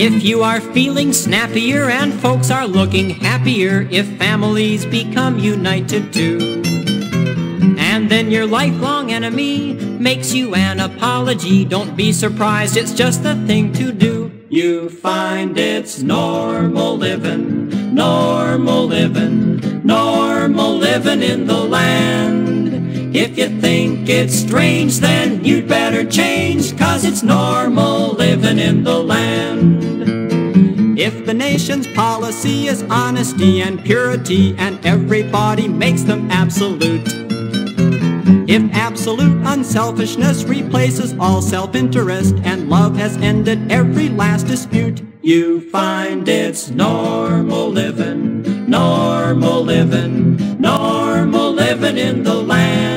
If you are feeling snappier and folks are looking happier, if families become united too. And then your lifelong enemy makes you an apology. Don't be surprised, it's just the thing to do. You find it's normal living, normal living, normal living in the land. If you think it's strange, then you'd better change, 'cause it's normal living in the land. If the nation's policy is honesty and purity, and everybody makes them absolute, if absolute unselfishness replaces all self-interest, and love has ended every last dispute, you find it's normal living, normal living, normal living in the land.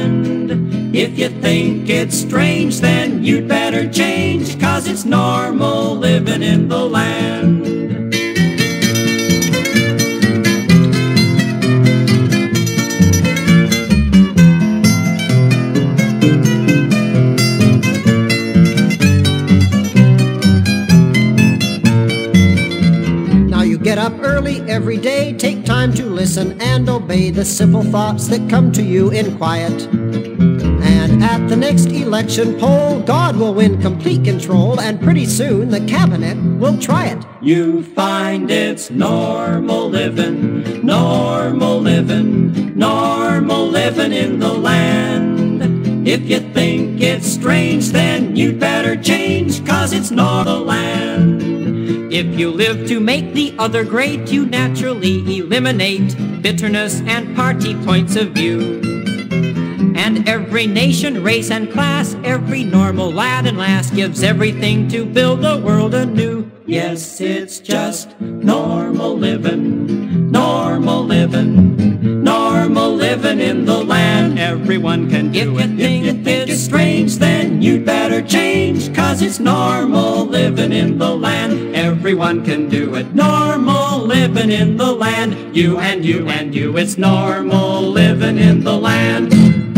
If you think it's strange, then you'd better change, 'cause it's normal living in the land. Get up early every day, take time to listen and obey the simple thoughts that come to you in quiet. And at the next election poll, God will win complete control, and pretty soon the cabinet will try it. You find it's normal living, normal living, normal living in the land. If you think it's strange, then you'd better change, 'cause it's normal land. If you live to make the other great, you naturally eliminate bitterness and party points of view. And every nation, race, and class, every normal lad and lass gives everything to build a world anew. Yes, it's just normal living, normal living, normal living in the land. Everyone can do it. If you think it's strange, then you'd better change, 'cause it's normal living in the land. Everyone can do it. Normal living in the land. You and you and you. It's normal living in the land.